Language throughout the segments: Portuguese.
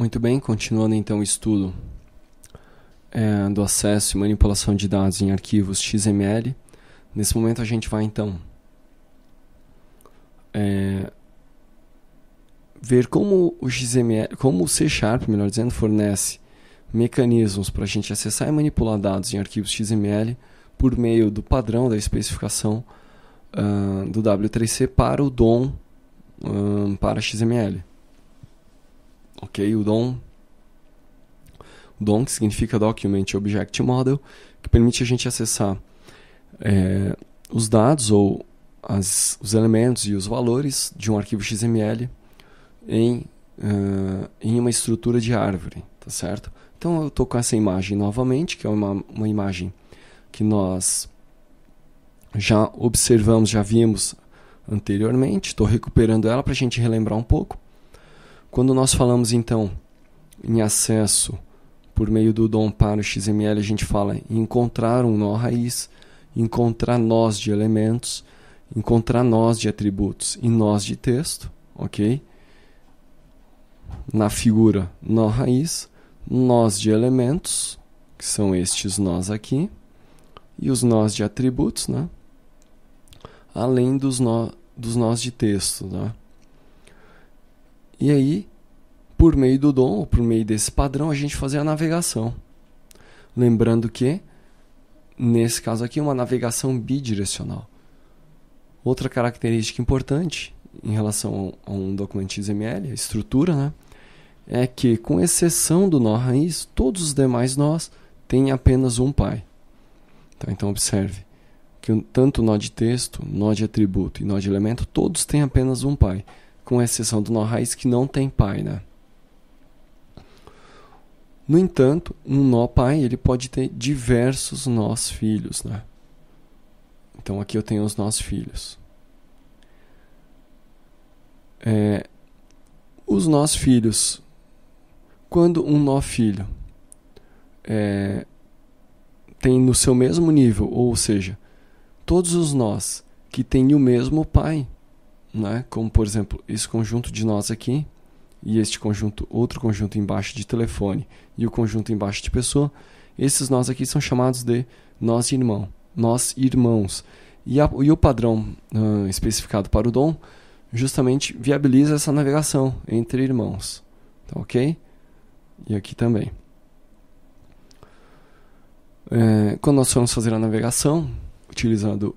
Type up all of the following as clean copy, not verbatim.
Muito bem, continuando então o estudo do acesso e manipulação de dados em arquivos XML. Nesse momento a gente vai então ver como o XML, como o C#, melhor dizendo, fornece mecanismos para a gente acessar e manipular dados em arquivos XML por meio do padrão da especificação do W3C para o DOM para XML. Ok, o DOM, que significa Document Object Model, que permite a gente acessar os dados ou os elementos e os valores de um arquivo XML em uma estrutura de árvore, tá certo? Então eu estou com essa imagem novamente, que é uma imagem que nós já observamos, já vimos anteriormente. Estou recuperando ela para a gente relembrar um pouco. Quando nós falamos então em acesso por meio do DOM para o XML, a gente fala em encontrar um nó raiz, encontrar nós de elementos, encontrar nós de atributos e nós de texto, ok? Na figura, nó raiz, nós de elementos, que são estes nós aqui, e os nós de atributos, né? Além dos nós de texto, né? E aí, por meio do DOM, ou por meio desse padrão, a gente fazia a navegação. Lembrando que, nesse caso aqui, é uma navegação bidirecional. Outra característica importante em relação a um documento XML, a estrutura, né, é que, com exceção do nó raiz, todos os demais nós têm apenas um pai. Então, observe que tanto o nó de texto, nó de atributo e nó de elemento, todos têm apenas um pai, com exceção do nó raiz, que não tem pai, né? No entanto, um nó pai ele pode ter diversos nós filhos, né? Então, aqui eu tenho os nós filhos. Os nós filhos, quando um nó filho tem no seu mesmo nível, ou seja, todos os nós que têm o mesmo pai, né? Como por exemplo, esse conjunto de nós aqui, e este conjunto, outro conjunto embaixo de telefone, e o conjunto embaixo de pessoa, esses nós aqui são chamados de nós irmãos. E o padrão especificado para o DOM justamente viabiliza essa navegação entre irmãos, tá, ok? E aqui também. Quando nós formos fazer a navegação, utilizando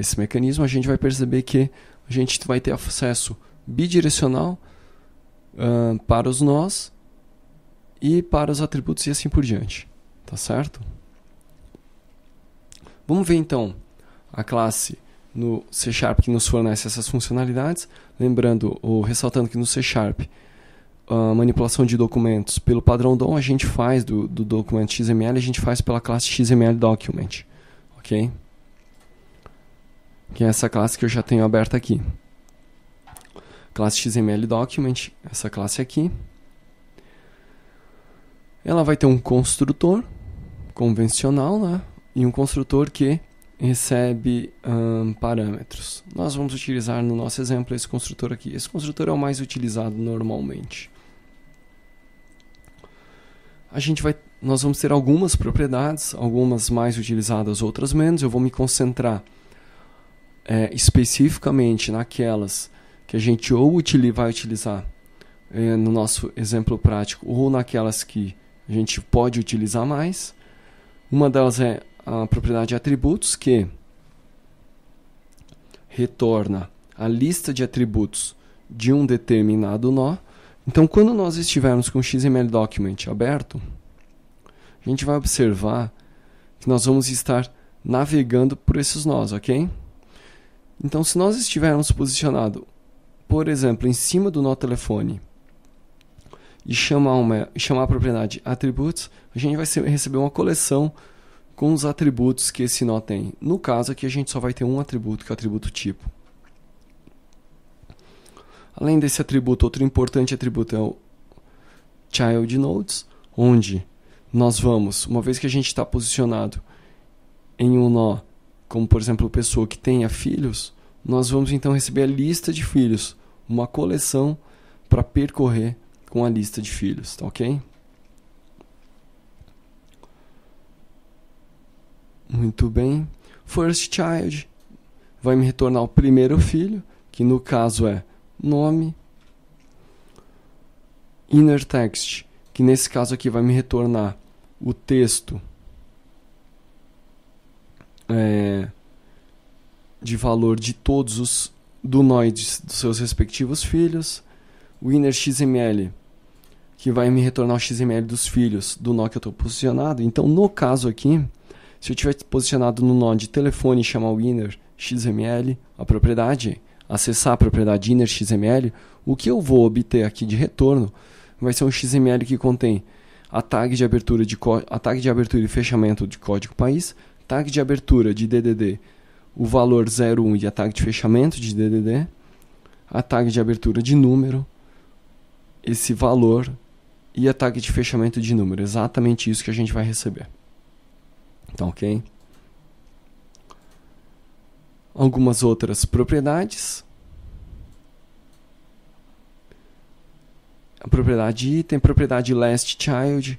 esse mecanismo, a gente vai perceber que a gente vai ter acesso bidirecional para os nós e para os atributos e assim por diante, tá certo? Vamos ver então a classe no C# que nos fornece essas funcionalidades, lembrando ou ressaltando que no C# a manipulação de documentos pelo padrão DOM a gente faz do documento XML, a gente faz pela classe XmlDocument, ok? Que é essa classe que eu já tenho aberta aqui. Classe XmlDocument, essa classe aqui. Ela vai ter um construtor convencional, né? E um construtor que recebe parâmetros. Nós vamos utilizar no nosso exemplo esse construtor aqui. Esse construtor é o mais utilizado normalmente. Nós vamos ter algumas propriedades, algumas mais utilizadas, outras menos. Eu vou me concentrar especificamente naquelas que a gente ou vai utilizar no nosso exemplo prático, ou naquelas que a gente pode utilizar mais. Uma delas é a propriedade atributos, que retorna a lista de atributos de um determinado nó. Então, quando nós estivermos com o XmlDocument aberto, a gente vai observar que nós vamos estar navegando por esses nós, ok? Então, se nós estivermos posicionado, por exemplo, em cima do nó telefone e chamar a propriedade atributos, a gente vai receber uma coleção com os atributos que esse nó tem. No caso aqui, a gente só vai ter um atributo, que é o atributo tipo. Além desse atributo, outro importante atributo é o childNodes, onde nós vamos, uma vez que a gente está posicionado em um nó, como por exemplo, pessoa que tenha filhos, nós vamos então receber a lista de filhos, uma coleção para percorrer com a lista de filhos, tá ok? Muito bem. firstChild vai me retornar o primeiro filho, que no caso é nome. innerText, que nesse caso aqui vai me retornar o texto de valor de todos os donoides dos seus respectivos filhos. O innerXml, que vai me retornar o XML dos filhos do nó que eu estou posicionado. Então, no caso aqui, se eu estiver posicionado no nó de telefone e chamar o innerXml, a propriedade, acessar a propriedade innerXml, o que eu vou obter aqui de retorno vai ser um XML que contém a tag de abertura, e fechamento de código país, tag de abertura de DDD, o valor 01 e a tag de fechamento de DDD, a tag de abertura de número, esse valor e a tag de fechamento de número. Exatamente isso que a gente vai receber. Tá ok? Algumas outras propriedades. A propriedade item, propriedade lastChild,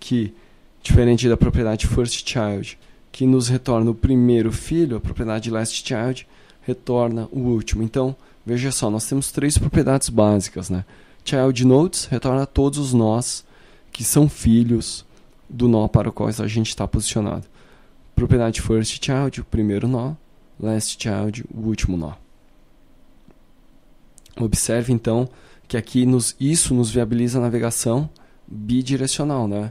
que diferente da propriedade firstChild, que nos retorna o primeiro filho, a propriedade lastChild retorna o último. Então, veja só, nós temos três propriedades básicas, né? childNodes retorna todos os nós que são filhos do nó para o qual a gente está posicionado. Propriedade firstChild, o primeiro nó, lastChild, o último nó. Observe, então, que aqui isso nos viabiliza a navegação bidirecional, né?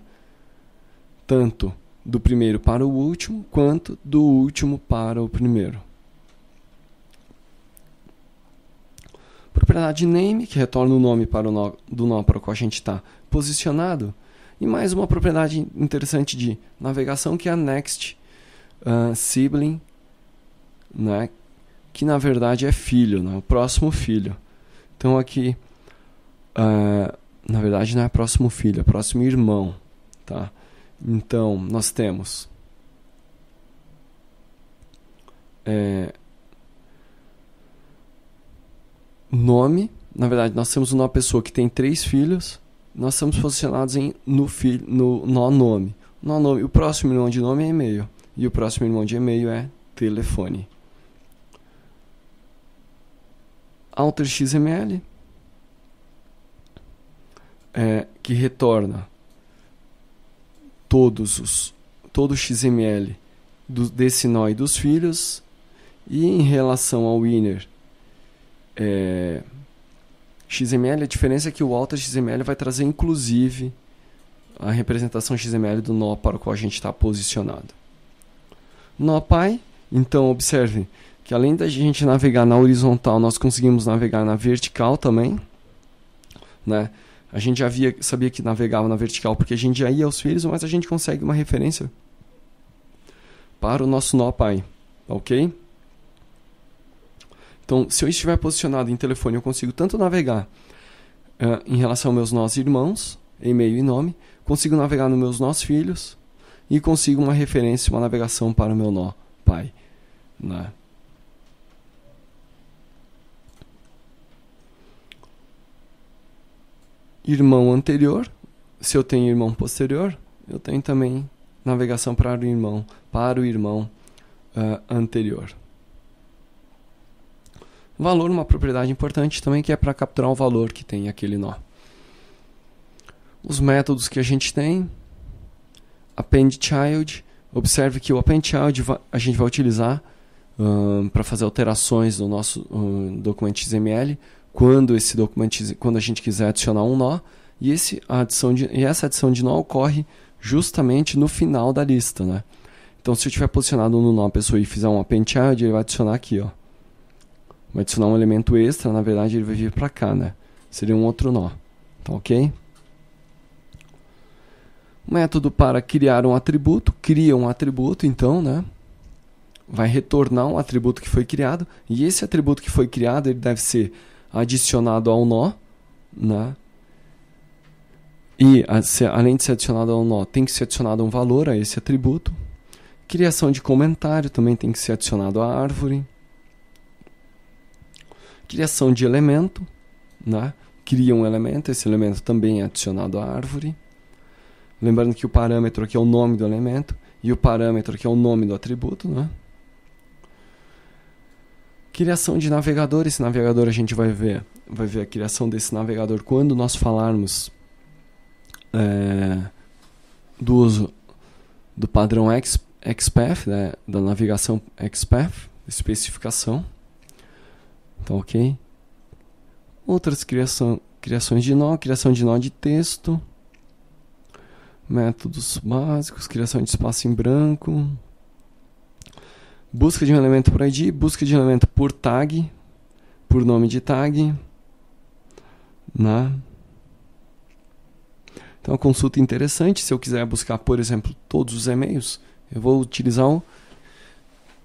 Tanto do primeiro para o último, quanto do último para o primeiro. Propriedade name, que retorna o nome para o nó, do nó para o qual a gente está posicionado. E mais uma propriedade interessante de navegação, que é a nextSibling, né? Que na verdade é filho, né? O próximo filho. Então aqui... na verdade não é próximo filho, é próximo irmão, tá? Então nós temos nome, na verdade nós temos uma pessoa que tem três filhos, nós estamos posicionados no nome. No nome, o próximo irmão de nome é e-mail, e o próximo irmão de e-mail é telefone. outerXml, que retorna todo o XML desse nó e dos filhos. E em relação ao innerXML, a diferença é que o outerXML vai trazer inclusive a representação XML do nó para o qual a gente está posicionado. Nó pai, então observe que além da gente navegar na horizontal, nós conseguimos navegar na vertical também, né? A gente já sabia que navegava na vertical porque a gente já ia aos filhos, mas a gente consegue uma referência para o nosso nó pai, ok? Então, se eu estiver posicionado em telefone, eu consigo tanto navegar em relação aos meus nós irmãos, e-mail e nome, consigo navegar nos meus nós filhos e consigo uma referência, uma navegação para o meu nó pai, né? Irmão anterior, se eu tenho irmão posterior, eu tenho também navegação para o irmão anterior. Valor, uma propriedade importante também, que é para capturar o valor que tem aquele nó. Os métodos que a gente tem, appendChild, observe que o appendChild a gente vai utilizar para fazer alterações no nosso documento XML, quando a gente quiser adicionar um nó, e essa adição de nó ocorre justamente no final da lista, né? Então, se eu estiver posicionado no nó a pessoa e fizer um appendChild, ele vai adicionar aqui, ó. Vai adicionar um elemento extra, na verdade ele vai vir para cá, né? Seria um outro nó, tá ok? Método para criar um atributo, cria um atributo, então, né? Vai retornar um atributo que foi criado, e esse atributo que foi criado, ele deve ser adicionado ao nó, né? E além de ser adicionado ao nó, tem que ser adicionado um valor a esse atributo. Criação de comentário também tem que ser adicionado à árvore. Criação de elemento, né? cria um elemento, esse elemento também é adicionado à árvore. Lembrando que o parâmetro aqui é o nome do elemento e o parâmetro aqui é o nome do atributo, né? Criação de navegador. Esse navegador a gente vai ver a criação desse navegador quando nós falarmos do uso do padrão XPath, né, da navegação XPath, especificação. Tá ok? Outras criações de nó, criação de nó de texto, métodos básicos, criação de espaço em branco, busca de um elemento por ID, busca de um elemento por tag, por nome de tag, né? Então, uma consulta interessante, se eu quiser buscar, por exemplo, todos os e-mails, eu vou utilizar o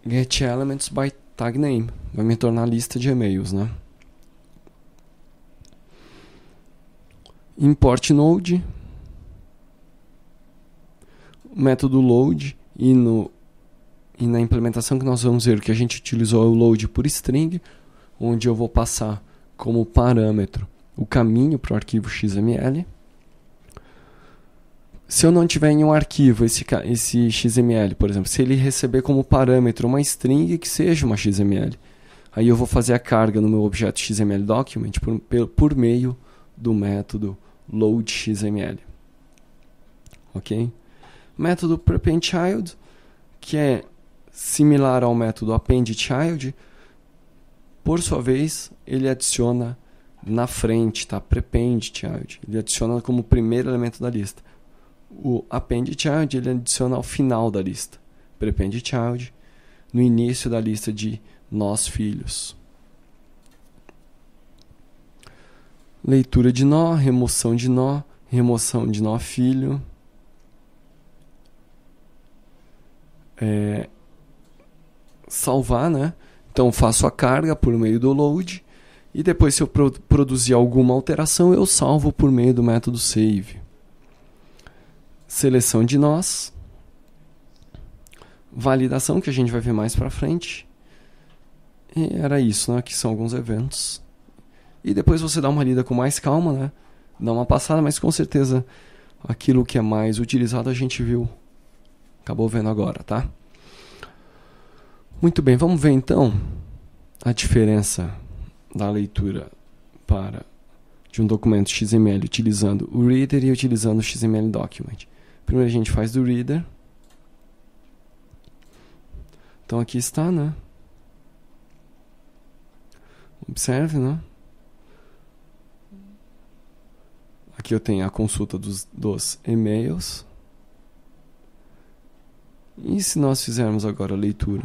getElementsByTagName, vai me tornar a lista de e-mails, né? ImportNode, método load, e na implementação que nós vamos ver, o que a gente utilizou é o load por string, onde eu vou passar como parâmetro o caminho para o arquivo XML. Se eu não tiver em um arquivo esse XML, por exemplo, se ele receber como parâmetro uma string que seja uma XML, aí eu vou fazer a carga no meu objeto XmlDocument por meio do método loadXML. Ok? Método parentNode, que é similar ao método appendChild, por sua vez, ele adiciona na frente, tá? parentNode, ele adiciona como primeiro elemento da lista. O appendChild ele adiciona ao final da lista, parentNode no início da lista de nós filhos. Leitura de nó, remoção de nó, filho. Salvar, né? Então faço a carga por meio do load e depois, se eu produzir alguma alteração, eu salvo por meio do método save. Seleção de nós, validação, que a gente vai ver mais pra frente, e era isso, né? Aqui são alguns eventos e depois você dá uma lida com mais calma, né? Dá uma passada, mas com certeza aquilo que é mais utilizado a gente viu, acabou vendo agora, tá? Muito bem, vamos ver então a diferença da leitura de um documento XML utilizando o Reader e utilizando o XmlDocument. Primeiro a gente faz do Reader. Então aqui está, né? Observe, né? Aqui eu tenho a consulta dos e-mails. E se nós fizermos agora a leitura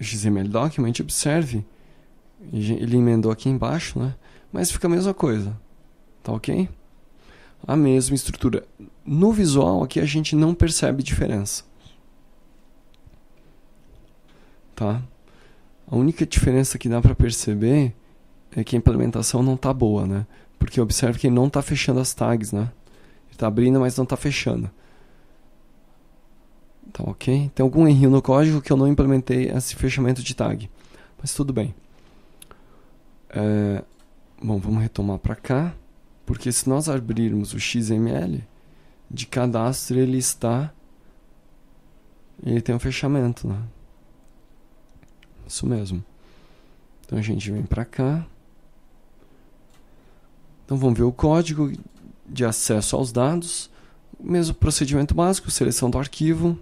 XmlDocument, observe, ele emendou aqui embaixo, né? Mas fica a mesma coisa, tá ok? A mesma estrutura. No visual aqui a gente não percebe diferença, tá? A única diferença que dá para perceber é que a implementação não tá boa, né? Porque observe que ele não tá fechando as tags, né? Está abrindo, mas não está fechando. Tá ok? Tem algum erro no código que eu não implementei esse fechamento de tag. Mas tudo bem. Bom, vamos retomar para cá. Porque se nós abrirmos o XML, de cadastro ele está... Ele tem um fechamento, né? Isso mesmo. Então a gente vem para cá. Então vamos ver o código de acesso aos dados, mesmo procedimento básico, seleção do arquivo,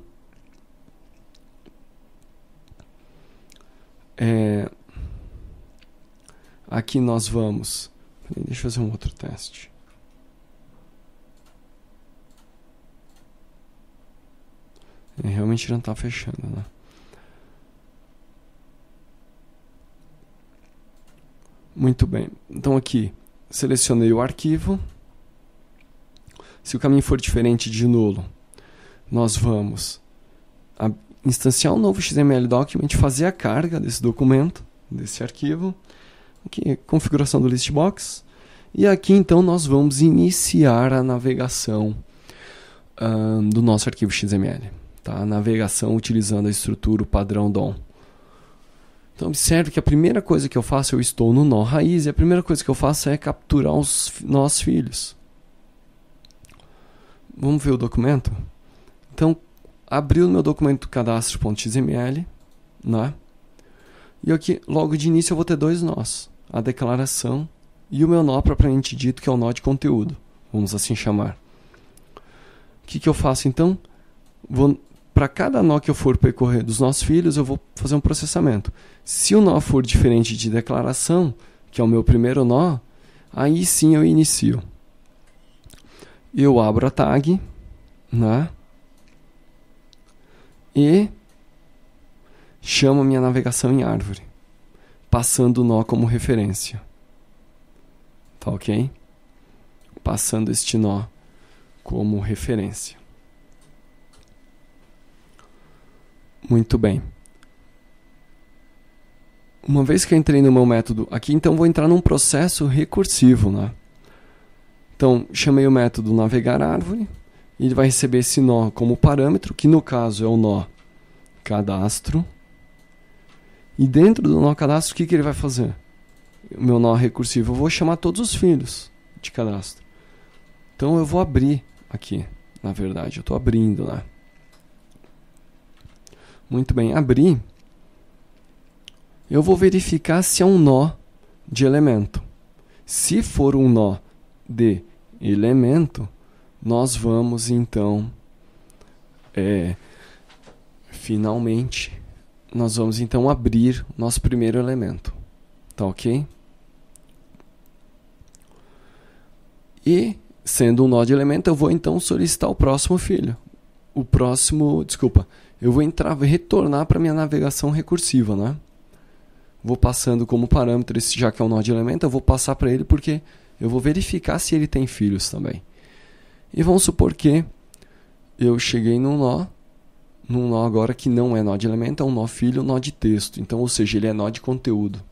aqui nós vamos, deixa eu fazer um outro teste, realmente não está fechando, né? Muito bem, então aqui selecionei o arquivo. Se o caminho for diferente de nulo, nós vamos instanciar um novo XML document, fazer a carga desse documento, desse arquivo. Aqui, configuração do listbox. E aqui, então, nós vamos iniciar a navegação do nosso arquivo XML. Tá? A navegação utilizando a estrutura, o padrão DOM. Então observe que a primeira coisa que eu faço, eu estou no nó raiz, e a primeira coisa que eu faço é capturar os nós filhos. Vamos ver o documento? Então, abri o meu documento cadastro.xml, né? E aqui, logo de início, eu vou ter dois nós, a declaração e o meu nó propriamente dito, que é o nó de conteúdo, vamos assim chamar. O que eu faço então? Para cada nó que eu for percorrer dos nossos filhos, eu vou fazer um processamento. Se o nó for diferente de declaração, que é o meu primeiro nó, aí sim eu inicio. Eu abro a tag, né? E chamo minha navegação em árvore, passando o nó como referência. Tá ok? Passando este nó como referência. Muito bem. Uma vez que eu entrei no meu método aqui, então vou entrar num processo recursivo, né? Então, chamei o método navegar árvore, ele vai receber esse nó como parâmetro, que no caso é o nó cadastro. E dentro do nó cadastro, o que ele vai fazer? O meu nó recursivo, eu vou chamar todos os filhos de cadastro. Então, eu vou abrir aqui, na verdade, eu estou abrindo lá. Muito bem, abri. Eu vou verificar se é um nó de elemento. Se for um nó de elemento, nós vamos então finalmente abrir o nosso primeiro elemento, tá ok? E sendo um nó de elemento, eu vou então solicitar o próximo filho, eu vou retornar para minha navegação recursiva, né? Vou passando como parâmetro esse, já que é um nó de elemento, eu vou passar para ele porque eu vou verificar se ele tem filhos também. E vamos supor que eu cheguei num nó agora que não é nó de elemento, é um nó filho, um nó de texto. Então, ou seja, ele é nó de conteúdo.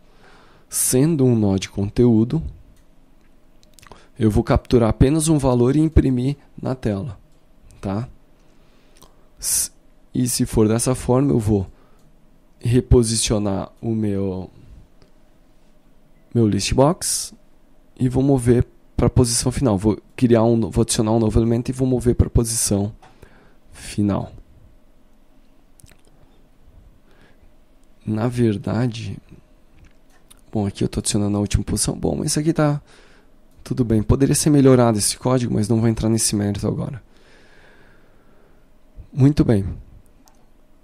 Sendo um nó de conteúdo, eu vou capturar apenas um valor e imprimir na tela, tá? E se for dessa forma, eu vou reposicionar o meu listbox. E vou mover para a posição final. Vou adicionar um novo elemento e vou mover para a posição final. Na verdade, bom, aqui eu estou adicionando a última posição. Bom, mas isso aqui está tudo bem. Poderia ser melhorado esse código, mas não vou entrar nesse mérito agora. Muito bem.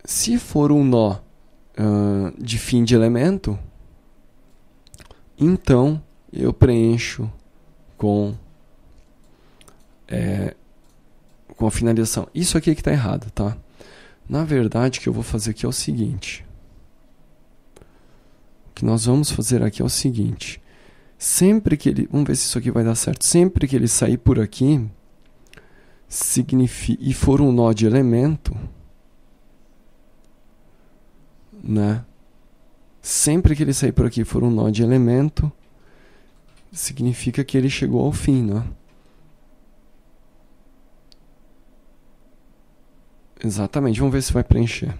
Se for um nó de fim de elemento, então eu preencho com a finalização. Isso aqui que está errado, tá? Na verdade, o que eu vou fazer aqui é o seguinte. O que nós vamos fazer aqui é o seguinte. Sempre que ele... Vamos ver se isso aqui vai dar certo. Sempre que ele sair por aqui e for um nó de elemento, né? Sempre que ele sair por aqui e for um nó de elemento, significa que ele chegou ao fim, né? Exatamente, vamos ver se vai preencher.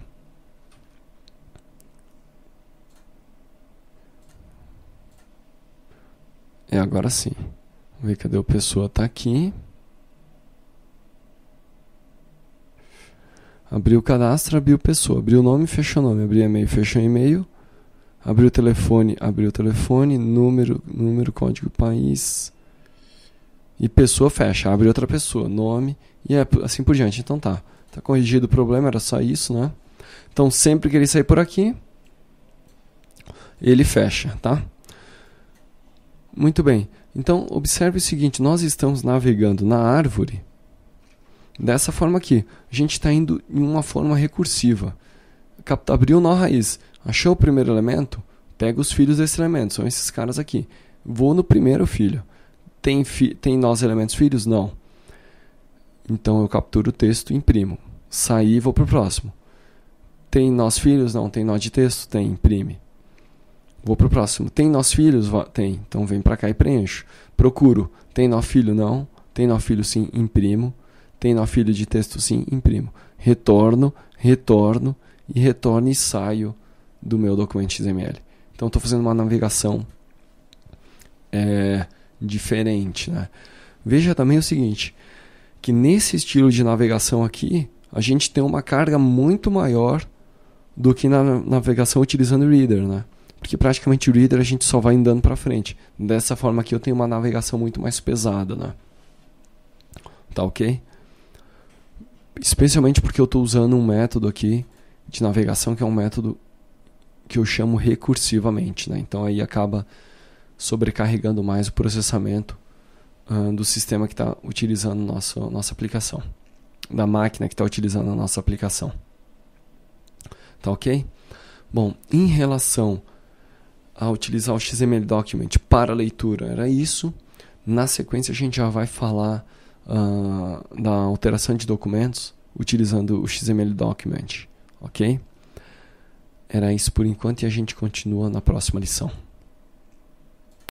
É, agora sim. Vamos ver, cadê o pessoa? Tá aqui. Abriu o cadastro, abriu pessoa. Abriu o nome, fechou o nome. Abriu e-mail, fechou o e-mail. Abriu o telefone, número, código, país e pessoa, fecha, abre outra pessoa, nome e assim por diante. Então tá corrigido o problema, era só isso, né? Então sempre que ele sair por aqui, ele fecha, tá? Muito bem, então observe o seguinte, nós estamos navegando na árvore dessa forma aqui. A gente está indo em uma forma recursiva. Abriu o nó raiz, achou o primeiro elemento, pega os filhos desse elemento, são esses caras aqui. Vou no primeiro filho. Tem nós elementos filhos? Não. Então eu capturo o texto e imprimo. Saí e vou para o próximo. Tem nós filhos? Não. Tem nó de texto? Tem, imprime. Vou para o próximo. Tem nós filhos? Tem. Então vem para cá e preencho. Procuro. Tem nó filho? Não. Tem nó filho? Sim, imprimo. Tem nó filho de texto? Sim, imprimo. Retorno, retorno. E saio do meu documento XML. Então estou fazendo uma navegação diferente, né? Veja também o seguinte, que nesse estilo de navegação aqui, a gente tem uma carga muito maior do que na navegação utilizando o Reader, né? Porque praticamente o Reader a gente só vai andando para frente. Dessa forma aqui eu tenho uma navegação muito mais pesada, né? Tá ok? Especialmente porque eu estou usando um método aqui de navegação que é um método que eu chamo recursivamente, né? Então aí acaba sobrecarregando mais o processamento do sistema que está utilizando nossa aplicação, da máquina que está utilizando a nossa aplicação. Tá ok? Bom, em relação a utilizar o XmlDocument para leitura, era isso. Na sequência a gente já vai falar da alteração de documentos utilizando o XmlDocument, ok? Era isso por enquanto e a gente continua na próxima lição.